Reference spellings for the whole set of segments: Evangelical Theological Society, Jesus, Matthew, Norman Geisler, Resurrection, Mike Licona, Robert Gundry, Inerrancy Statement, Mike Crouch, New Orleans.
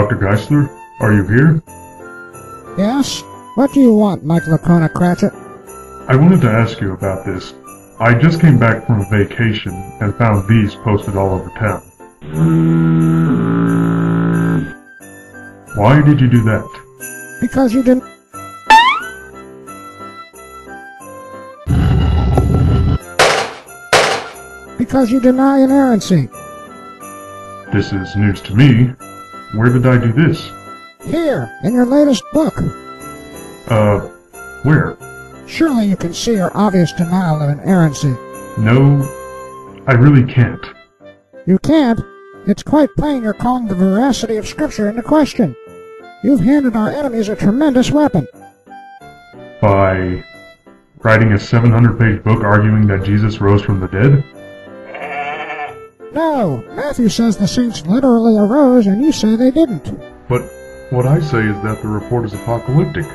Dr. Geisler, are you here? Yes? What do you want, Mike Licona Cratchit? I wanted to ask you about this. I just came back from a vacation and found these posted all over town. Why did you do that? Because you didn't... Because you deny inerrancy. This is news to me. Where did I do this? Here, in your latest book. Where? Surely you can see your obvious denial of inerrancy. No, I really can't. You can't? It's quite plain you're calling the veracity of Scripture into question. You've handed our enemies a tremendous weapon. By writing a 700-page book arguing that Jesus rose from the dead? No, Matthew says the saints literally arose, and you say they didn't. But what I say is that the report is apocalyptic.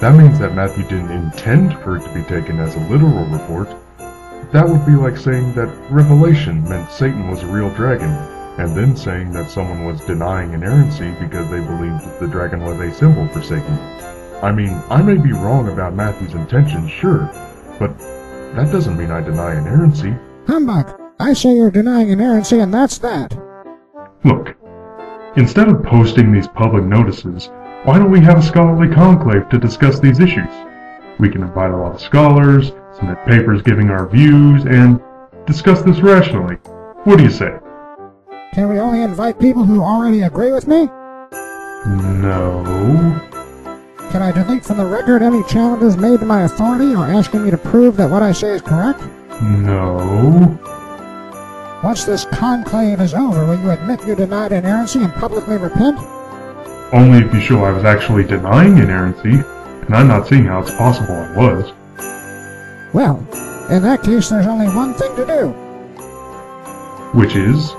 That means that Matthew didn't intend for it to be taken as a literal report. That would be like saying that Revelation meant Satan was a real dragon, and then saying that someone was denying inerrancy because they believed that the dragon was a symbol for Satan. I mean, I may be wrong about Matthew's intentions, sure, but that doesn't mean I deny inerrancy. Humbug! I say you're denying inerrancy, and that's that. Look, instead of posting these public notices, why don't we have a scholarly conclave to discuss these issues? We can invite a lot of scholars, submit papers giving our views, and discuss this rationally. What do you say? Can we only invite people who already agree with me? No. Can I delete from the record any challenges made to my authority or asking me to prove that what I say is correct? No. Once this conclave is over, will you admit you denied inerrancy and publicly repent? Only if you show I was actually denying inerrancy, and I'm not seeing how it's possible I was. Well, in that case, there's only one thing to do. Which is?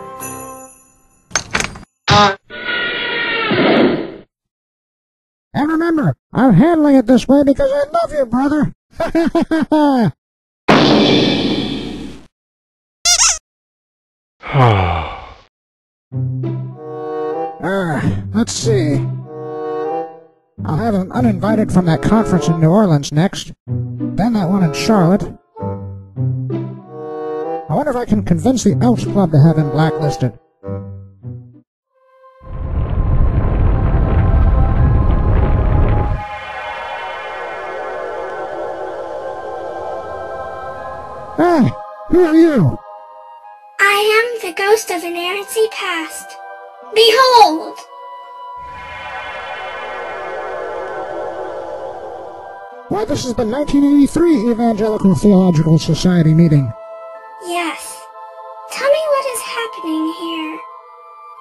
And remember, I'm handling it this way because I love you, brother! Ha ha ha ha! Let's see. I'll have an uninvited from that conference in New Orleans next. Then that one in Charlotte. I wonder if I can convince the Elks Club to have him blacklisted. Hey, who are you? I am the ghost of inerrancy past. Behold! Why, this is the 1983 Evangelical Theological Society meeting. Yes. Tell me what is happening here.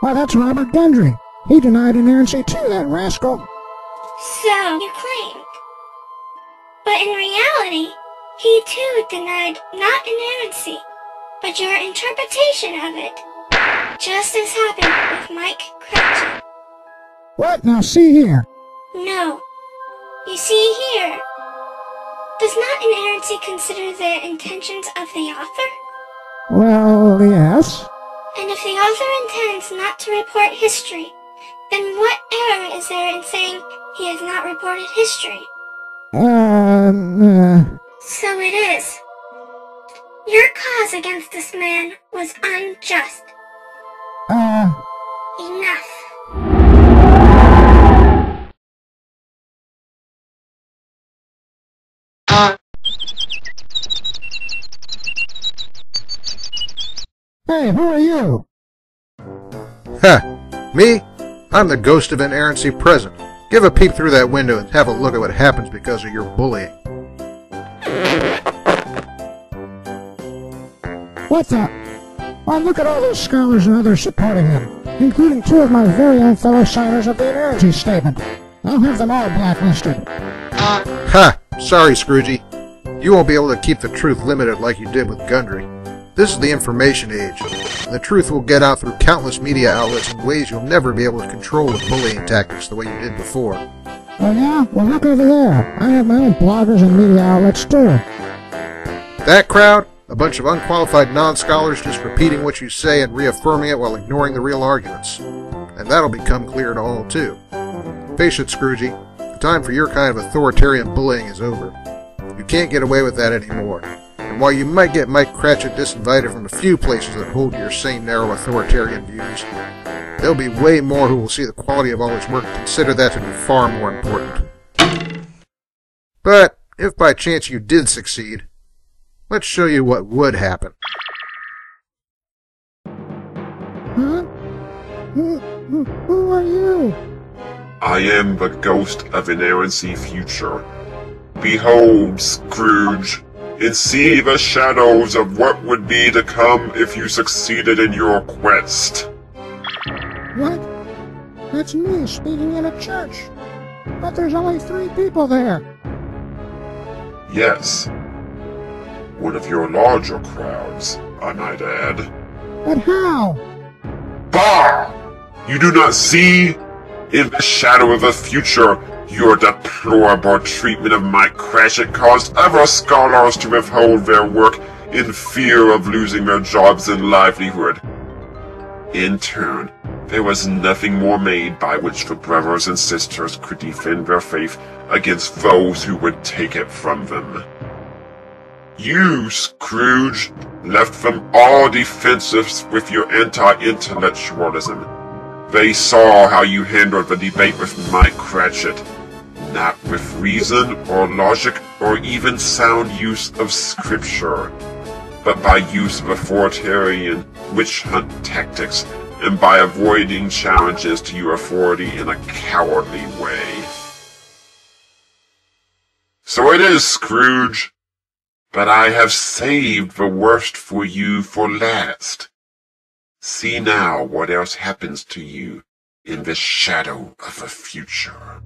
Why, that's Robert Gundry. He denied inerrancy too, that rascal. So, you claimed. But in reality, he too denied not inerrancy, but your interpretation of it. Just as happened with Mike Crouch. What? Now see here. No. You see here. Does not inerrancy consider the intentions of the author? Well, yes. And if the author intends not to report history, then what error is there in saying he has not reported history? So it is. Your cause against this man was unjust. Enough. Hey, who are you? Me? I'm the ghost of inerrancy present. Give a peep through that window and have a look at what happens because of your bullying. What the... Why, look at all those scholars and others supporting him, including two of my very own fellow signers of the Inerrancy Statement. I'll have them all blacklisted. Ha! Sorry, Scroogey. You won't be able to keep the truth limited like you did with Gundry. This is the information age, and the truth will get out through countless media outlets in ways you'll never be able to control with bullying tactics the way you did before. Oh yeah? Well, look over there. I have my own bloggers and media outlets too. That crowd? A bunch of unqualified non-scholars just repeating what you say and reaffirming it while ignoring the real arguments. and that'll become clear to all, too. Face it, Scroogey. The time for your kind of authoritarian bullying is over. You can't get away with that anymore. And while you might get Mike Cratchit disinvited from the few places that hold your same narrow authoritarian views, there'll be way more who will see the quality of all his work and consider that to be far more important. But if by chance you did succeed, let's show you what would happen. Huh? Who are you? I am the ghost of inerrancy future. Behold, Scrooge, and see the shadows of what would be to come if you succeeded in your quest. What? That's me speaking in a church. But there's only 3 people there. Yes. One of your larger crowds, I might add. But how? Bah! You do not see? In the shadow of the future, your deplorable treatment of Mike Cratchit caused other scholars to withhold their work in fear of losing their jobs and livelihood. In turn, there was nothing more made by which the brothers and sisters could defend their faith against those who would take it from them. You, Scrooge, left them all defensive with your anti-intellectualism. They saw how you handled the debate with Mike Cratchit, not with reason or logic or even sound use of scripture, but by use of authoritarian witch-hunt tactics and by avoiding challenges to your authority in a cowardly way. So it is, Scrooge. But I have saved the worst for you for last. See now what else happens to you in the shadow of the future.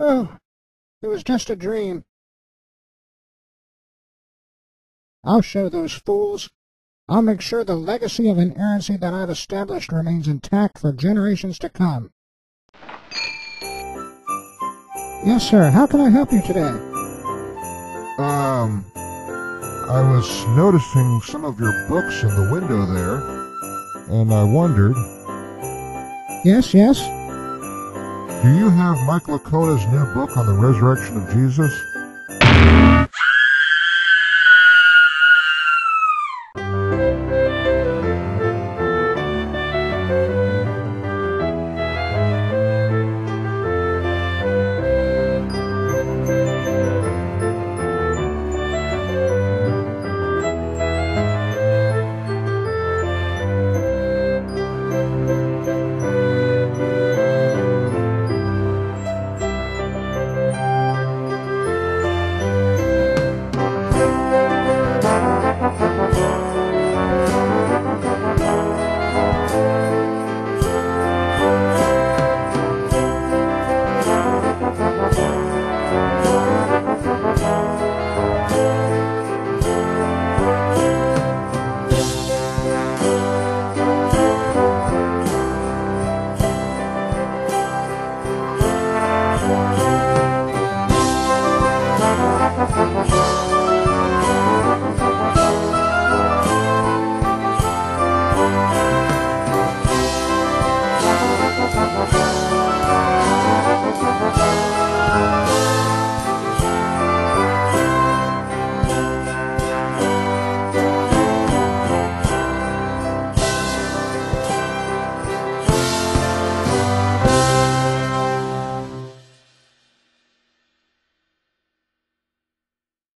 Oh, it was just a dream. I'll show those fools. I'll make sure the legacy of inerrancy that I've established remains intact for generations to come. Yes, sir. How can I help you today? I was noticing some of your books in the window there, and I wondered... Yes? Do you have Michael Licona's new book on the resurrection of Jesus?